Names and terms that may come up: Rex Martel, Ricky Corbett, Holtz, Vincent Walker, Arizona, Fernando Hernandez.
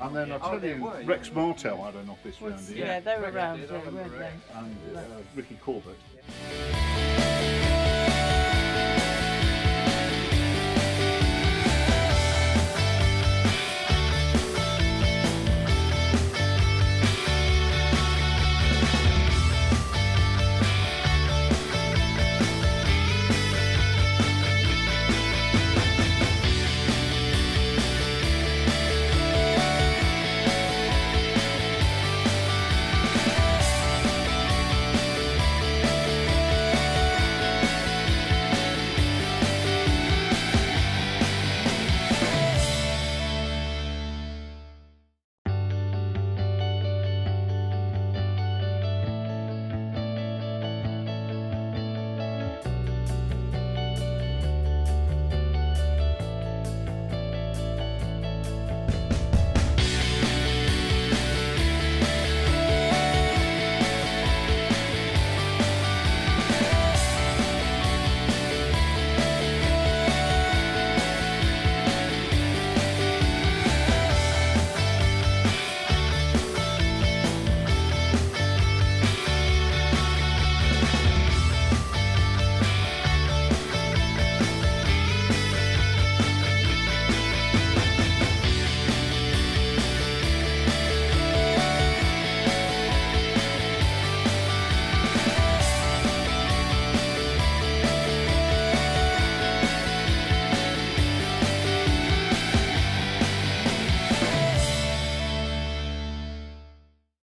And then I'll tell you, Rex Martel had an office round here. Yeah, they were around here, weren't they? And Ricky Corbett. Yeah.